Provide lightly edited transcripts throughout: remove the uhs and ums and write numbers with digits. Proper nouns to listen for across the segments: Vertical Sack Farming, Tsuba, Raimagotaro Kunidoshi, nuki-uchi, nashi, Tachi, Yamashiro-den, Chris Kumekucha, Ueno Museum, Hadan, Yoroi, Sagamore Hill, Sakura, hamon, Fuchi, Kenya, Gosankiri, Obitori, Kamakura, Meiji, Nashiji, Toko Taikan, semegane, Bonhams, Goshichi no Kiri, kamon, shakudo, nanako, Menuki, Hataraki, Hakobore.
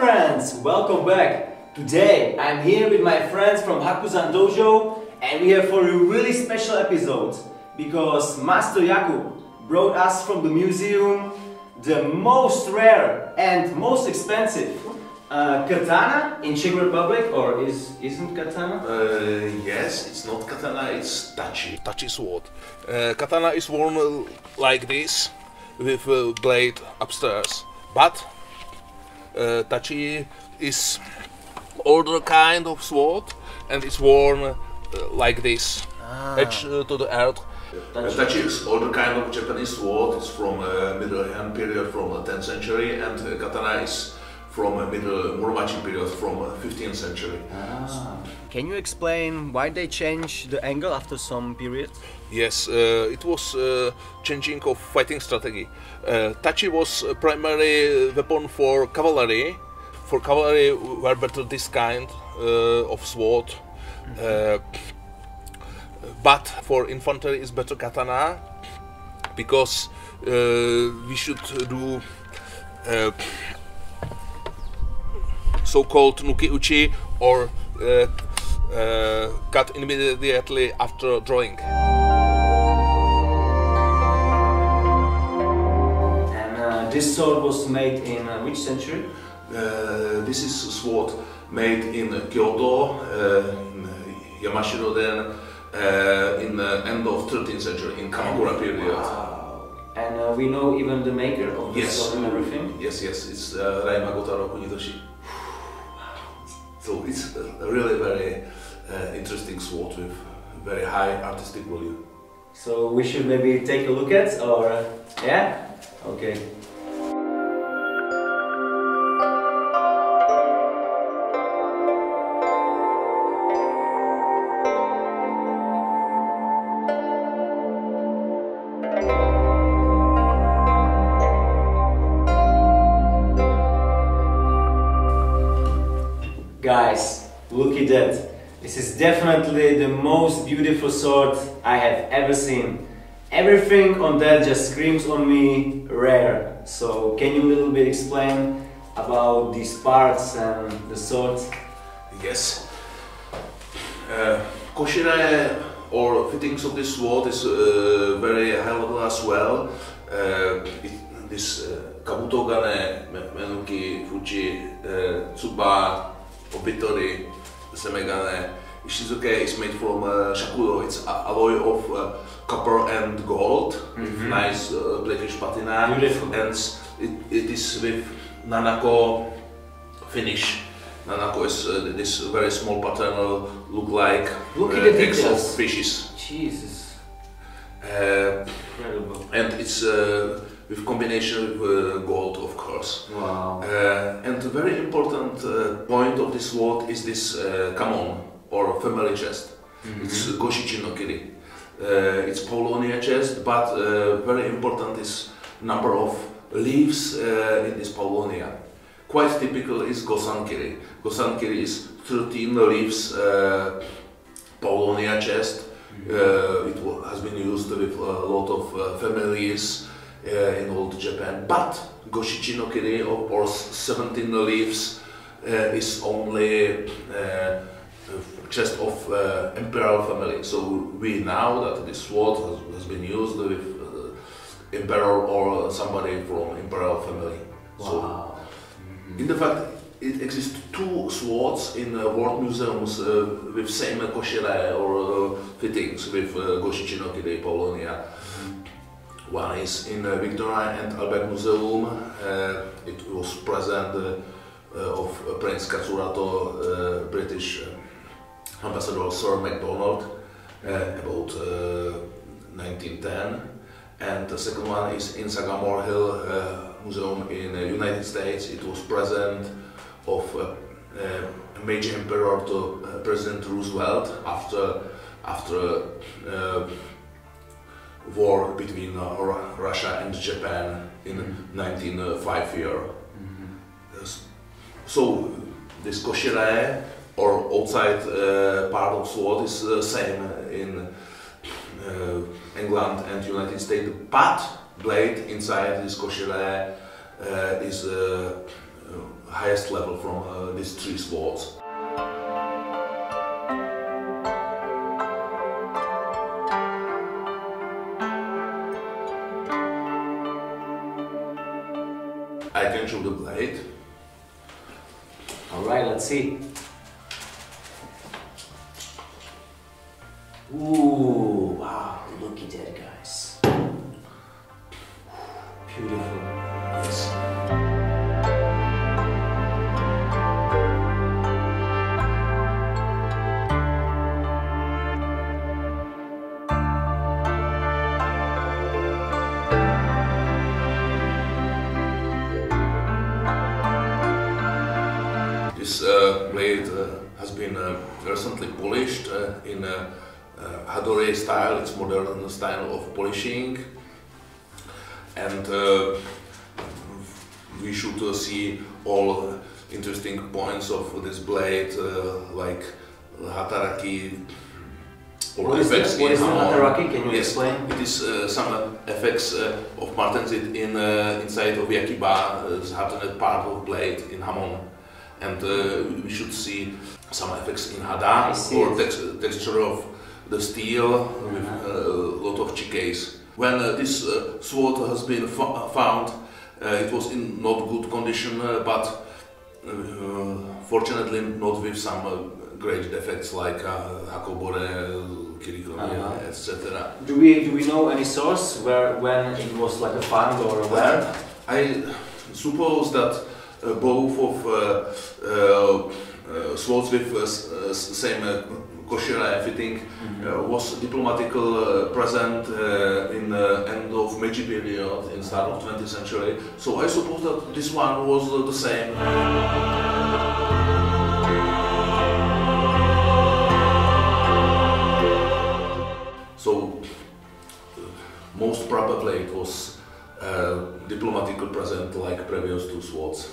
friends, welcome back. Today I'm here with my friends from Hakusan Dojo and we are for a really special episode because Master Jakub brought us from the museum the most rare and most expensive katana in Czech Republic, or isn't katana? Yes, it's not katana, it's tachi. Tachi sword. Katana is worn like this with a blade upstairs, but tachi is older kind of sword and it's worn like this, edge to the earth. Tachi is older kind of Japanese sword. It's from Middle Han period, from 10th century, and katana is from Middle Muromachi period, from 15th century. Can you explain why they changed the angle after some period? Yes, it was changing of fighting strategy. Tachi was a primary weapon for cavalry. For cavalry were better this kind of sword. But for infantry is better katana, because we should do so-called nuki-uchi, or cut immediately after drawing. And this sword was made in which century? This is a sword made in Kyoto, Yamashiro-den, in the end of 13th century, in Kamakura period. Wow. And we know even the maker of this sword and everything? Yes, yes, it's Raimagotaro Kunidoshi. So it's a really very interesting sword with very high artistic value. So we should maybe take a look at, or yeah? Okay. Guys, look at that. This is definitely the most beautiful sword I have ever seen. Everything on that just screams on me rare. So can you a little bit explain about these parts and the sword? Yes. Koshirae, or fittings of this sword, is very high level as well. This Kabutogane, Menuki, Fuchi, Tsuba, Obitori, semegane. Ishizuke is made from shakudo. It's alloy of copper and gold, with nice blackish patina. Beautiful. And it is with nanako finish. Nanako is this very small pattern, look like eggs of fishes. Jesus. Incredible. And it's with combination of gold, of course. Wow. And a very important point of this sword is this kamon, or family chest. It's Goshichi no Kiri. It's Polonia chest, but very important is number of leaves in this Polonia. Quite typical is Gosankiri. Gosankiri is 13 leaves Polonia chest. It has been used with a lot of families in old Japan, but Goshichi no Kiri, or 17 leaves, is only chest of imperial family. So we know that this sword has been used with emperor or somebody from imperial family. Wow. So, in the fact, it exists two swords in world museums with same koshirae, or fittings with Goshichi no Kiri Polonia. One is in Victoria and Albert Museum. It was present of Prince Katsurato, British ambassador Sir MacDonald, about 1910. And the second one is in Sagamore Hill Museum in the United States. It was present of Meiji Emperor to President Roosevelt after war between Russia and Japan in 1905 year. So this koshirae, or outside part of sword, is the same in England and United States, but blade inside this koshirae is highest level from these three walls. I can shoot the blade. All right, let's see. Ooh, wow, look at that, guys. Beautiful. Yes. This blade has been recently polished in Hadori style. It's modern style of polishing, and we should see all interesting points of this blade, like Hataraki or what effects. What is Hataraki? Can you explain? It is some effects of martensit in inside of Yakiba, the hardened part of blade in Hamon, and we should see some effects in Hadan or texture of the steel with a lot of chiques. When this sword has been found, it was in not good condition, but fortunately not with some great defects like Hakobore, Kirikomi, etc. Do we know any source when it was like a found or where? I suppose that both of swords with same Koshirae fitting was diplomatical present in the end of Meiji period, in start of 20th century. So I suppose that this one was the same. So most probably it was diplomatical present like previous two swords.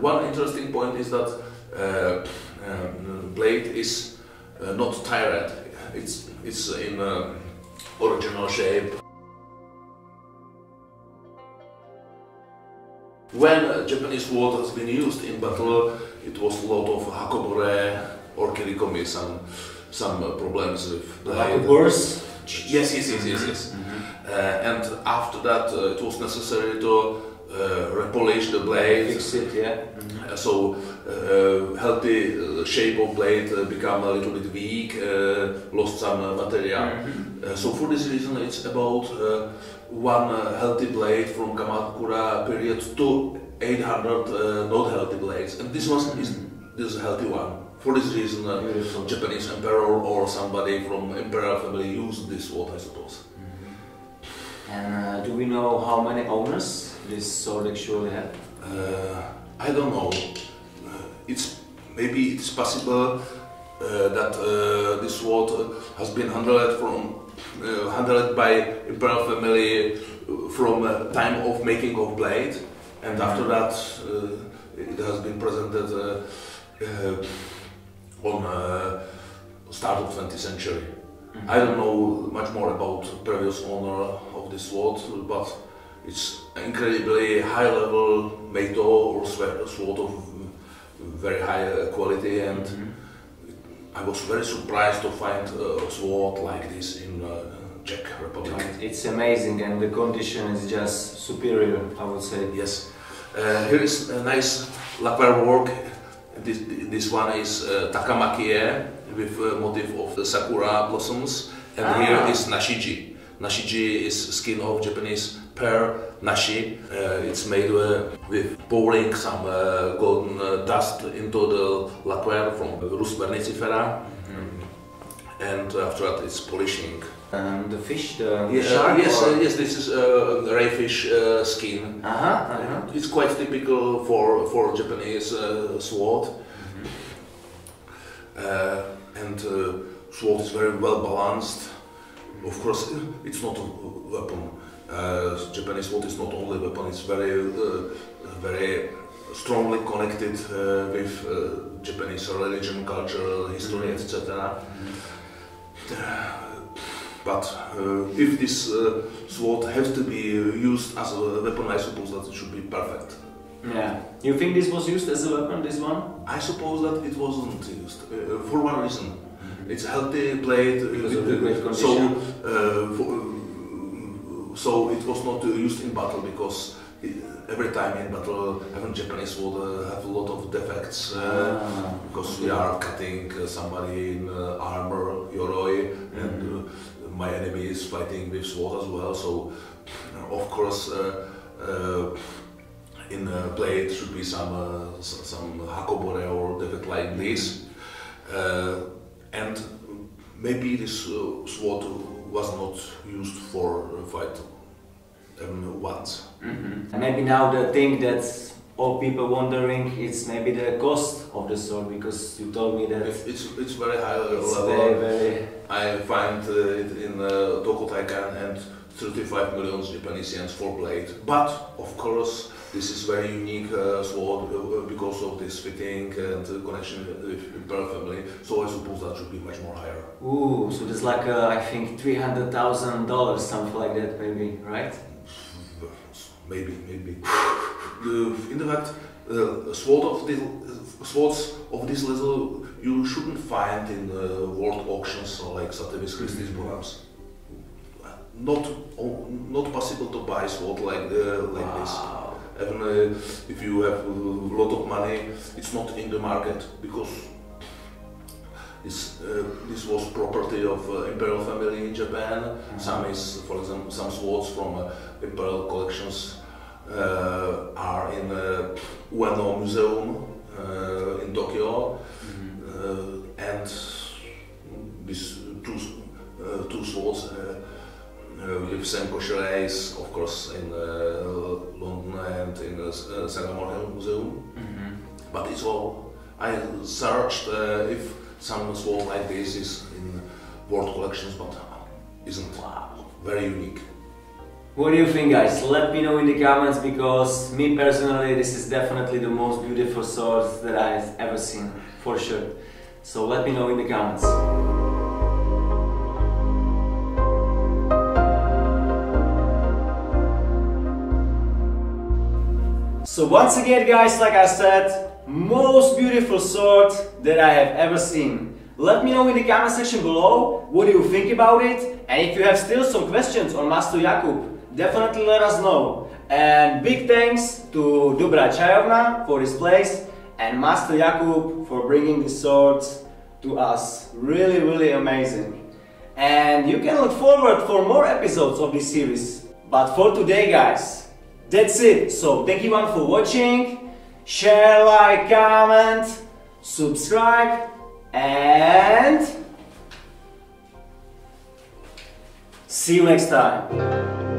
One interesting point is that blade is not tired. It's in original shape. When Japanese sword has been used in battle, it was a lot of Hakobore or Kirikomi. Some problems with the Hakobores. Yes. And after that, it was necessary to repolish the blade, fix it, so healthy shape of blade become a little bit weak, lost some material. So for this reason, it's about one healthy blade from Kamakura period to 800 not healthy blades, and this one is this healthy one. For this reason, Japanese emperor or somebody from imperial family used this sword, I suppose. And do we know how many owners this sword actually had? I don't know. Maybe it's possible that this sword has been handled by imperial family from time of making of blade, and after that it has been presented on start of 20th century. I don't know much more about previous owner of this sword, but it's incredibly high level meito or sword of very high quality, and I was very surprised to find a sword like this in Czech Republic. It's amazing, and the condition is just superior, I would say. Yes. Here is a nice lacquer work. This one is Takamakiye with a motif of the Sakura blossoms, and here is Nashiji. Nashiji is skin of Japanese pear, nashi. It's made with pouring some golden dust into the lacquer from Rus vernicifera, and after that it's polishing. And the fish, the shark? Yes, this is ray fish skin. It's quite typical for Japanese sword. And sword is very well balanced. Of course, it's not a weapon. Japanese sword is not only a weapon, it's very strongly connected with Japanese religion, culture, history, etc. But if this sword has to be used as a weapon, I suppose that it should be perfect. Yeah. You think this was used as a weapon, this one? I suppose that it wasn't used, for one reason. Mm-hmm. It's a healthy blade, so it was not used in battle, because every time in battle, even Japanese would have a lot of defects, because we are cutting somebody in armor, yoroi, and my enemy is fighting with sword as well, so of course in a blade should be some Hakobore or defect like this, and maybe this sword was not used for fight once. Mm-hmm. And maybe now the thing that's all people wondering is maybe the cost of the sword, because you told me that it's very high level. Very... I find it in Toko Taikan and 35 million Japanese yen for blade. But of course this is very unique sword because of this fitting and connection with Imperial family. So I suppose that should be much more higher. Ooh, so there's like I think $300,000, something like that, maybe, right? Maybe. In fact, swords of this level you shouldn't find in world auctions like Sotheby's, Christie's, Bonhams. Not possible to buy sword like this. Even if you have a lot of money, it's not in the market, because this was property of imperial family in Japan. Mm-hmm. For example, some swords from imperial collections are in the Ueno Museum in Tokyo. Mm-hmm. And these two swords with Sam Koshirae, of course, in London and in the Sagamore Hill Museum. Mm-hmm. But it's all, I searched if some sword like this is in world collections, but isn't. Very unique. What do you think, guys? Let me know in the comments, because me personally, this is definitely the most beautiful sword that I've ever seen, for sure. So let me know in the comments. So once again, guys, like I said, most beautiful sword that I have ever seen. Let me know in the comment section below what do you think about it, and if you have still some questions on Master Jakub, definitely let us know. And big thanks to Dubra Chayovna for this place and Master Jakub for bringing these swords to us. Really, really amazing. And you can look forward for more episodes of this series. But for today, guys, that's it. So thank you all for watching. Share, like, comment, subscribe, and see you next time.